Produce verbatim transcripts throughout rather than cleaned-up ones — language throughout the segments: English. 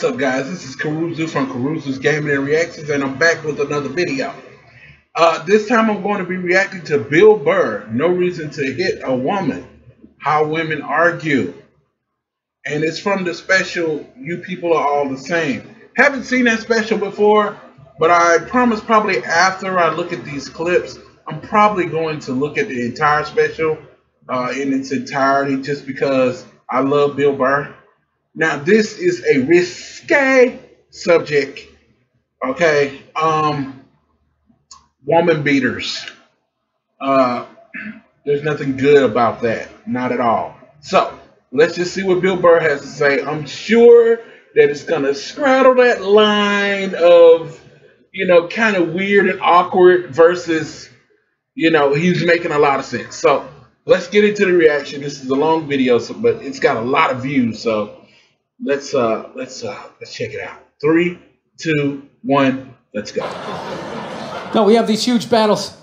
What's up, guys? This is Kuruzu from Kuruzu's Gaming and Reactions, and I'm back with another video. Uh, this time I'm going to be reacting to Bill Burr, No Reason to Hit a Woman, How Women Argue. And it's from the special, You People Are All the Same. Haven't seen that special before, but I promise probably after I look at these clips, I'm probably going to look at the entire special uh, in its entirety just because I love Bill Burr. Now, this is a risque subject, okay? Um, woman beaters. Uh, there's nothing good about that, not at all. So, let's just see what Bill Burr has to say. I'm sure that it's gonna straddle that line of, you know, kind of weird and awkward versus, you know, he's making a lot of sense. So, let's get into the reaction. This is a long video, so, but it's got a lot of views, so. Let's uh let's uh let's check it out. Three, two, one, let's go. No, we have these huge battles.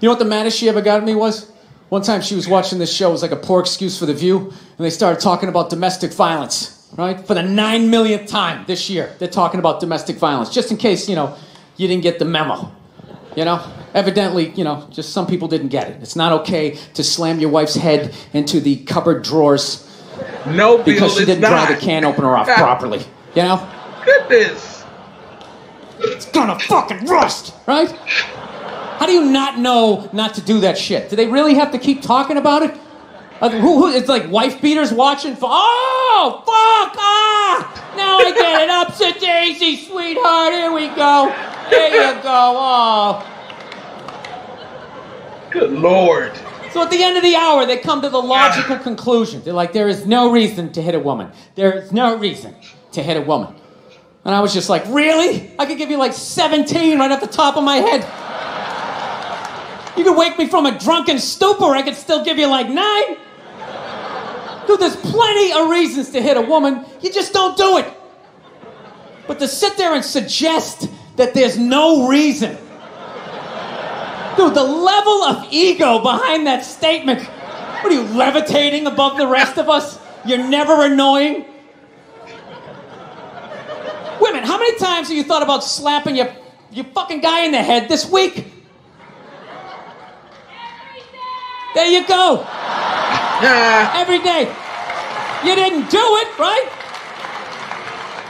You know what the maddest she ever got at me was? One time she was watching this show, it was like a poor excuse for The View, and they started talking about domestic violence, right? For the nine millionth time this year, they're talking about domestic violence. Just in case, you know, you didn't get the memo. You know? Evidently, you know, just some people didn't get it. It's not okay to slam your wife's head into the cupboard drawers. No, Bill, because she didn't not. dry the can opener off properly, you know? Goodness. It's gonna fucking rust, right? How do you not know not to do that shit? Do they really have to keep talking about it? Uh, who, who, it's like wife beaters watching for, oh, fuck, ah! Now I get it, ups a daisy, sweetheart, here we go. There you go, oh. Good Lord. So at the end of the hour, they come to the logical conclusion. They're like, there is no reason to hit a woman. There is no reason to hit a woman. And I was just like, really? I could give you like seventeen right off the top of my head. You could wake me from a drunken stupor. I could still give you like nine. Dude, there's plenty of reasons to hit a woman. You just don't do it. But to sit there and suggest that there's no reason. Dude, the level of ego behind that statement. What are you, levitating above the rest of us? You're never annoying? Women, how many times have you thought about slapping your, your fucking guy in the head this week? Every day. There you go. Yeah. Every day. You didn't do it, right?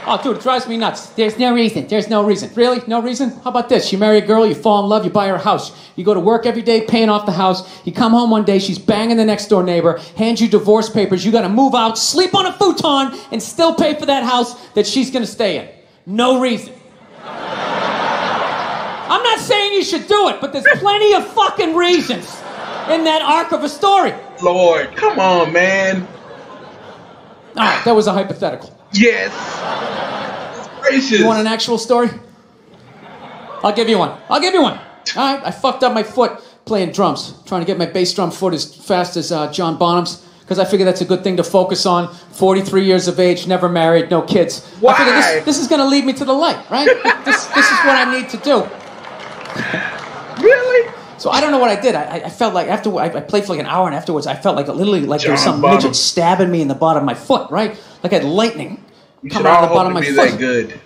Oh, dude, it drives me nuts. There's no reason. There's no reason. Really? No reason? How about this? You marry a girl, you fall in love, you buy her a house. You go to work every day, paying off the house. You come home one day, she's banging the next door neighbor, hands you divorce papers. You got to move out, sleep on a futon, and still pay for that house that she's going to stay in. No reason. I'm not saying you should do it, but there's plenty of fucking reasons in that arc of a story. Lord, come on, man. All right, that was a hypothetical. Yes. Gracious. You want an actual story? I'll give you one. I'll give you one. All right. I fucked up my foot playing drums, trying to get my bass drum foot as fast as uh, John Bonham's, because I figure that's a good thing to focus on. forty-three years of age, never married, no kids. Why? I figure this, this is going to lead me to the light, right? this, this is what I need to do. Really? So I don't know what I did. I, I felt like after I played for like an hour, and afterwards I felt like literally like John there was some Bonham. midget stabbing me in the bottom of my foot, right? Like I had lightning you coming out of the bottom of my foot. That good.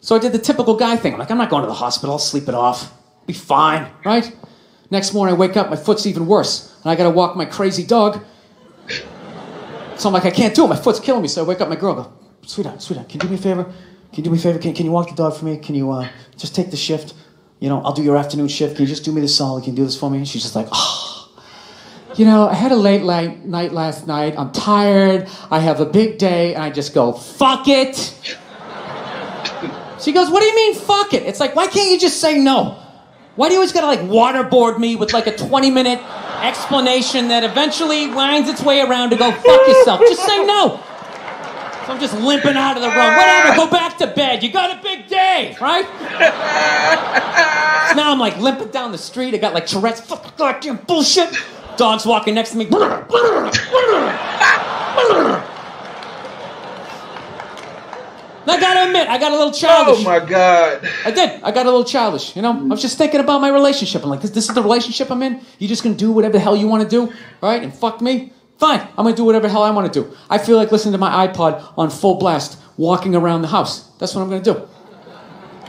So I did the typical guy thing. I'm like, I'm not going to the hospital. I'll sleep it off. Be fine, right? Next morning I wake up, my foot's even worse, and I got to walk my crazy dog. So I'm like, I can't do it. My foot's killing me. So I wake up my girl. Go, sweetheart, sweetheart, can you do me a favor? Can you do me a favor? Can, can you walk the dog for me? Can you uh, just take the shift? You know, I'll do your afternoon shift. Can you just do me this solid? Can you do this for me? And she's just like, oh, you know, I had a late night last night. I'm tired. I have a big day. And I just go, fuck it. She goes, what do you mean, fuck it? It's like, why can't you just say no? Why do you always got to like waterboard me with like a twenty minute explanation that eventually winds its way around to go fuck yourself? Just say no. So I'm just limping out of the room. Whatever, go back to bed. You got a big day, right? So now I'm like limping down the street. I got like Tourette's. Fuck, goddamn bullshit. Dog's walking next to me. I gotta admit, I got a little childish. Oh my God. I did. I got a little childish, you know? I was just thinking about my relationship. I'm like, this, this is the relationship I'm in? You're just gonna do whatever the hell you wanna do, right? And fuck me? Fine, I'm gonna do whatever the hell I want to do. I feel like listening to my iPod on full blast walking around the house. That's what I'm gonna do.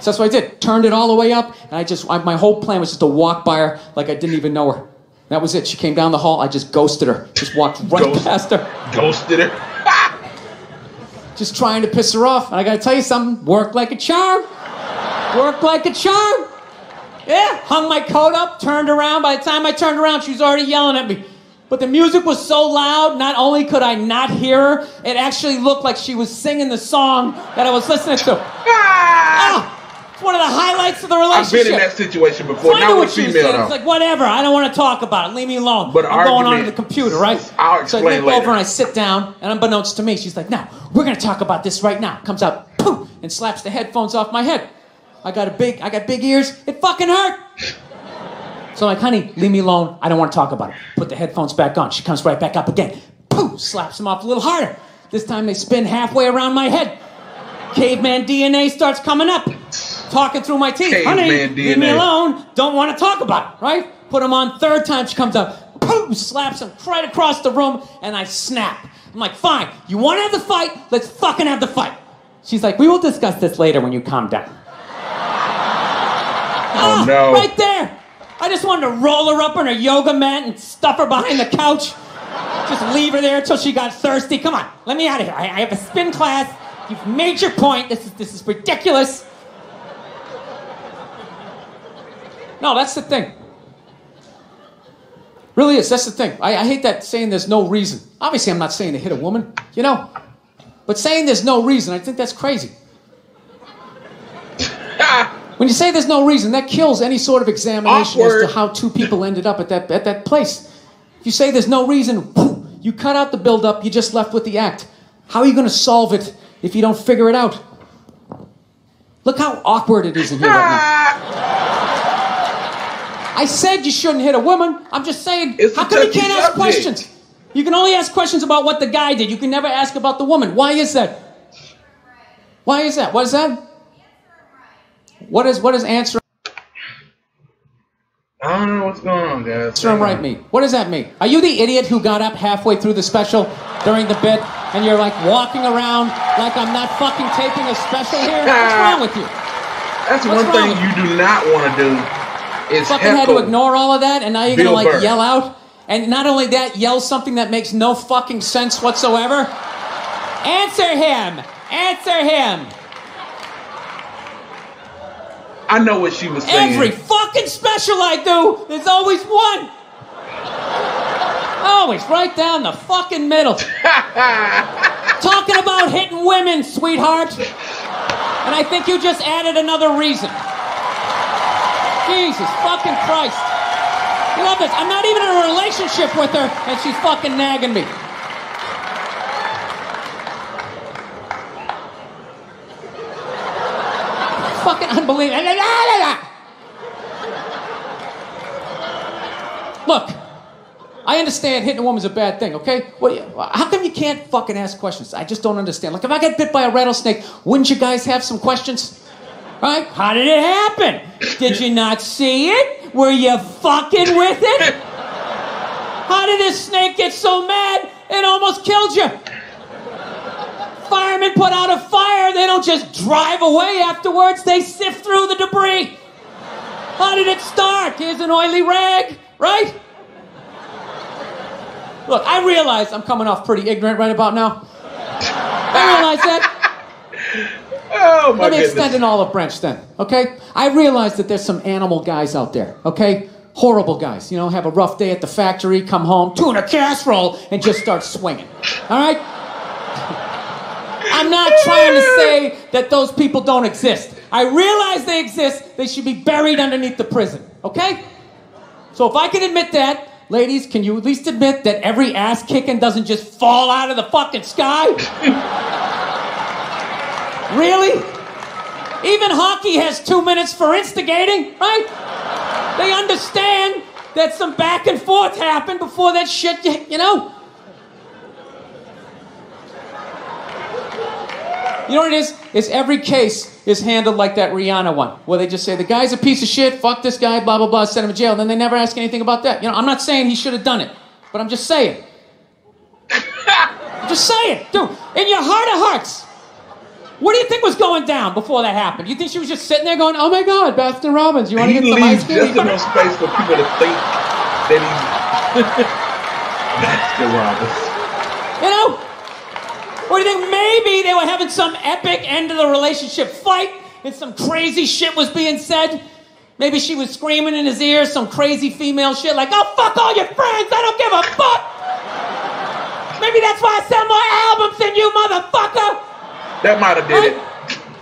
So that's what I did. Turned it all the way up, and I just, I, my whole plan was just to walk by her like I didn't even know her. That was it. She came down the hall, I just ghosted her. Just walked right Ghost, past her. Ghosted her? Just trying to piss her off. And I gotta tell you something, worked like a charm. Worked like a charm. Yeah, hung my coat up, turned around. By the time I turned around, she was already yelling at me. But the music was so loud, not only could I not hear her, it actually looked like she was singing the song that I was listening to. Ah! Oh. It's one of the highlights of the relationship. I've been in that situation before. So now with female, though. It's like, whatever. I don't want to talk about it. Leave me alone. But I'm going on to the computer, right? I'll explain later. So I look later. over and I sit down, and unbeknownst to me, she's like, no, we're going to talk about this right now. Comes out, poof, and slaps the headphones off my head. I got a big, I got big ears. It fucking hurt. So I'm like, honey, leave me alone. I don't want to talk about it. Put the headphones back on. She comes right back up again. Poof, slaps them off a little harder. This time they spin halfway around my head. Caveman D N A starts coming up. Talking through my teeth. Caveman honey, D N A. Leave me alone. Don't want to talk about it, right? Put him on. Third time she comes up. Boom, slaps him right across the room, and I snap. I'm like, fine. You want to have the fight? Let's fucking have the fight. She's like, we will discuss this later when you calm down. Oh, oh no. Right there. I just wanted to roll her up on her yoga mat and stuff her behind the couch. Just leave her there till she got thirsty. Come on, let me out of here. I, I have a spin class. You've made your point. This is, this is ridiculous. No, that's the thing. Really is. That's the thing. I, I hate that saying there's no reason. Obviously, I'm not saying to hit a woman, you know. But saying there's no reason, I think that's crazy. When you say there's no reason, that kills any sort of examination Awkward. as to how two people ended up at that, at that place. You say there's no reason, whoo, you cut out the build-up, you're just left with the act. How are you going to solve it if you don't figure it out? Look how awkward it is in here right now. I said you shouldn't hit a woman. I'm just saying, it's how come you can't ask questions? You can only ask questions about what the guy did. You can never ask about the woman. Why is that? Why is that? What is that? What is, what is answer? I don't know what's going on, guys. Answer him right me. What does that mean? Are you the idiot who got up halfway through the special during the bit and you're like walking around like I'm not fucking taking a special here? What's wrong with you? That's one thing you do not want to do. It's fucking had to ignore all of that, and now you're going to, like, Burr. yell out? And not only that, yell something that makes no fucking sense whatsoever? Answer him! Answer him! I know what she was saying. Every fucking special I do, there's always one! Always, right down the fucking middle. Talking about hitting women, sweetheart. And I think you just added another reason. Jesus fucking Christ. You love this. I'm not even in a relationship with her, and she's fucking nagging me. Fucking unbelievable. Look, I understand hitting a woman's a bad thing, okay? What, how come you can't fucking ask questions? I just don't understand. Like, if I got bit by a rattlesnake, wouldn't you guys have some questions? Right? How did it happen? Did you not see it? Were you fucking with it? How did this snake get so mad it almost killed you? Firemen put out a fire. They don't just drive away afterwards. They sift through the debris. How did it start? Here's an oily rag, right? Look, I realize I'm coming off pretty ignorant right about now. I realize that. Oh, my Let me goodness. extend an olive branch then, okay? I realize that there's some animal guys out there, okay? Horrible guys, you know, have a rough day at the factory, come home, tuna casserole, and just start swinging, all right? I'm not trying to say that those people don't exist. I realize they exist. They should be buried underneath the prison, okay? So if I can admit that, ladies, can you at least admit that every ass kicking doesn't just fall out of the fucking sky? Really? Even hockey has two minutes for instigating, right? They understand that some back and forth happened before that shit, you know? You know what it is? It's every case is handled like that Rihanna one, where they just say, the guy's a piece of shit, fuck this guy, blah, blah, blah, send him to jail. And then they never ask anything about that. You know, I'm not saying he should have done it, but I'm just saying. I'm just saying, dude, in your heart of hearts, What do you think was going down before that happened? You think she was just sitting there going, oh my God, Bastion Robbins, you want to get some ice cream? He leaves just enough space for people to think that he's Bastion Robbins. You know, what do you think? Maybe they were having some epic end of the relationship fight and some crazy shit was being said. Maybe she was screaming in his ear some crazy female shit like, oh, fuck all your friends, I don't give a fuck. Maybe that's why I sell more albums than you, motherfucker. That might have did it.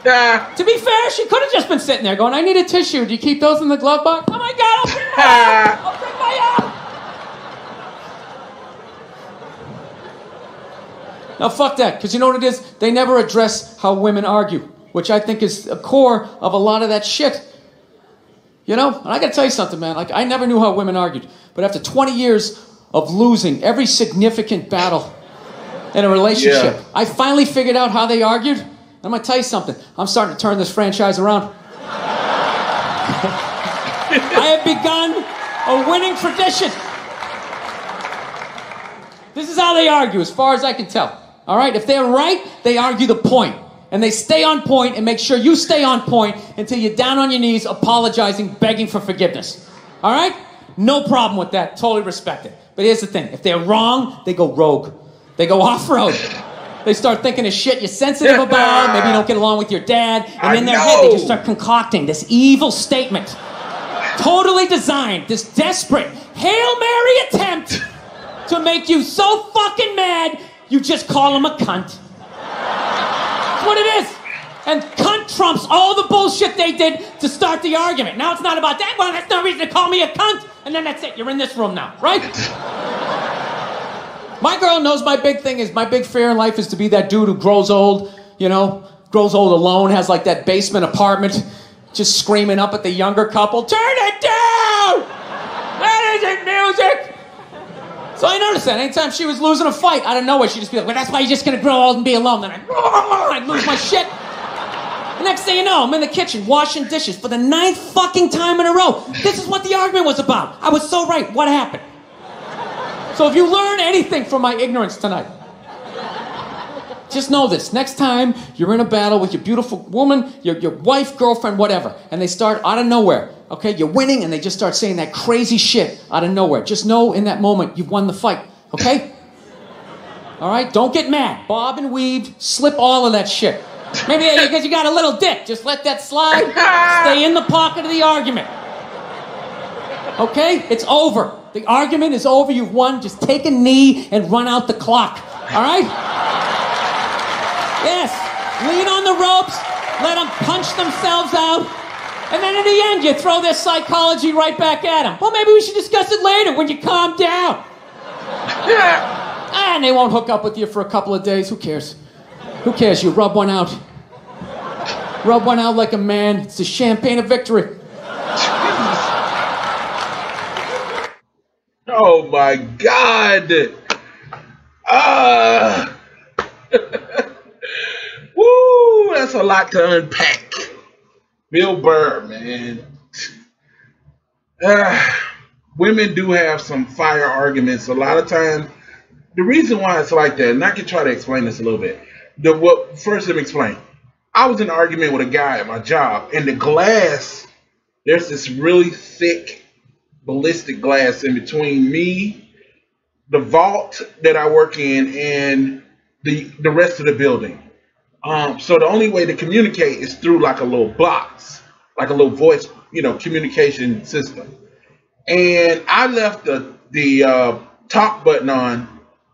Nah. To be fair, she could have just been sitting there going, I need a tissue. Do you keep those in the glove box? Oh, my God, I'll bring my out. I'll bring my out. Now, fuck that, because you know what it is? They never address how women argue, which I think is a core of a lot of that shit. You know, and I gotta tell you something, man. Like, I never knew how women argued, but after twenty years of losing every significant battle in a relationship, yeah. I finally figured out how they argued. And I'm gonna tell you something. I'm starting to turn this franchise around. I have begun a winning tradition. This is how they argue, as far as I can tell. All right, if they're right, they argue the point. And they stay on point and make sure you stay on point until you're down on your knees apologizing, begging for forgiveness. All right? No problem with that. Totally respect it. But here's the thing. If they're wrong, they go rogue. They go off-road. They start thinking of shit you're sensitive about. Maybe you don't get along with your dad. And in their head, they just start concocting this evil statement. Totally designed. This desperate Hail Mary attempt to make you so fucking mad, you just call them a cunt. What it is. And cunt trumps all the bullshit they did to start the argument. Now it's not about that. Well, that's no reason to call me a cunt. And then that's it. You're in this room now, right? My girl knows my big thing is, my big fear in life is to be that dude who grows old, you know, grows old alone, has like that basement apartment, just screaming up at the younger couple, turn it down! That isn't music! So I noticed that anytime she was losing a fight, out of nowhere, she'd just be like, well, that's why you're just going to grow old and be alone. Then I'd, I'd lose my shit. The next thing you know, I'm in the kitchen washing dishes for the ninth fucking time in a row. This is what the argument was about. I was so right. What happened? So if you learn anything from my ignorance tonight, just know this. Next time you're in a battle with your beautiful woman, your, your wife, girlfriend, whatever, and they start out of nowhere, okay? You're winning and they just start saying that crazy shit out of nowhere. Just know in that moment you've won the fight, okay? All right? Don't get mad. Bob and weave, slip all of that shit. Maybe because you got a little dick. Just let that slide. Stay in the pocket of the argument. Okay? It's over. The argument is over. You've won. Just take a knee and run out the clock. All right? Yes, lean on the ropes, let them punch themselves out, and then in the end, you throw their psychology right back at them. Well, maybe we should discuss it later when you calm down. Yeah. And they won't hook up with you for a couple of days. Who cares? Who cares? You rub one out. Rub one out like a man. It's the champagne of victory. Oh, my God. Ah. Uh. Woo, that's a lot to unpack. Bill Burr, man. Uh, women do have some fire arguments. A lot of times, the reason why it's like that, and I can try to explain this a little bit. The, well, first, let me explain. I was in an argument with a guy at my job, and the glass, there's this really thick ballistic glass in between me, the vault that I work in, and the, the rest of the building. Um, so the only way to communicate is through like a little box, like a little voice, you know, communication system. And I left the, the uh, talk button on,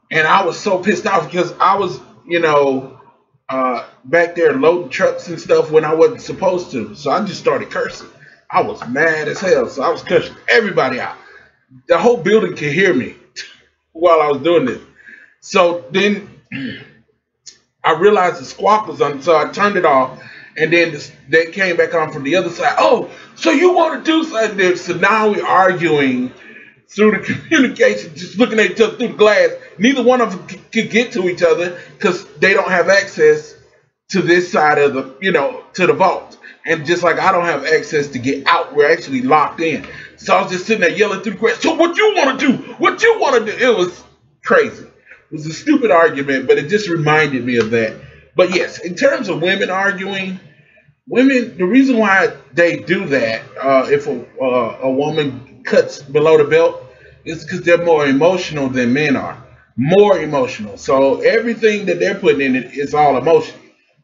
and I was so pissed off because I was, you know, uh, back there loading trucks and stuff when I wasn't supposed to. So I just started cursing. I was mad as hell. So I was cursing everybody out. The whole building could hear me while I was doing this. So then... I realized the squawk was on, so I turned it off, and then this, they came back on from the other side. Oh, so you want to do something? So now we're arguing through the communication, just looking at each other through the glass. Neither one of them could get to each other because they don't have access to this side of the, you know, to the vault. And just like I don't have access to get out, we're actually locked in. So I was just sitting there yelling through the glass. So what you want to do? What you want to do? It was crazy. It was a stupid argument, but it just reminded me of that. But yes, in terms of women arguing, women, the reason why they do that, uh, if a, uh, a woman cuts below the belt, is because they're more emotional than men are. More emotional. So everything that they're putting in it is all emotion.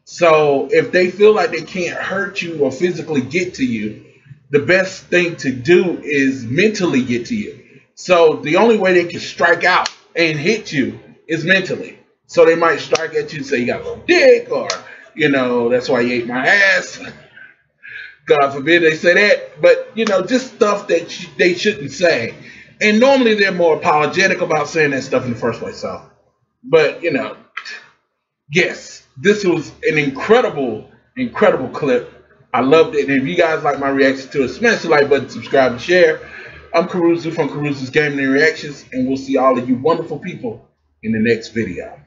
So if they feel like they can't hurt you or physically get to you, the best thing to do is mentally get to you. So the only way they can strike out and hit you is mentally. So they might strike at you and say, you got a little dick, or, you know, that's why you ate my ass. God forbid they say that. But, you know, just stuff that sh they shouldn't say. And normally they're more apologetic about saying that stuff in the first place. So, but, you know, yes, this was an incredible, incredible clip. I loved it. And if you guys like my reaction to it, smash the like button, subscribe, and share. I'm Kuruzu from Kuruzu's Gaming and Reactions, and we'll see all of you wonderful people in the next video.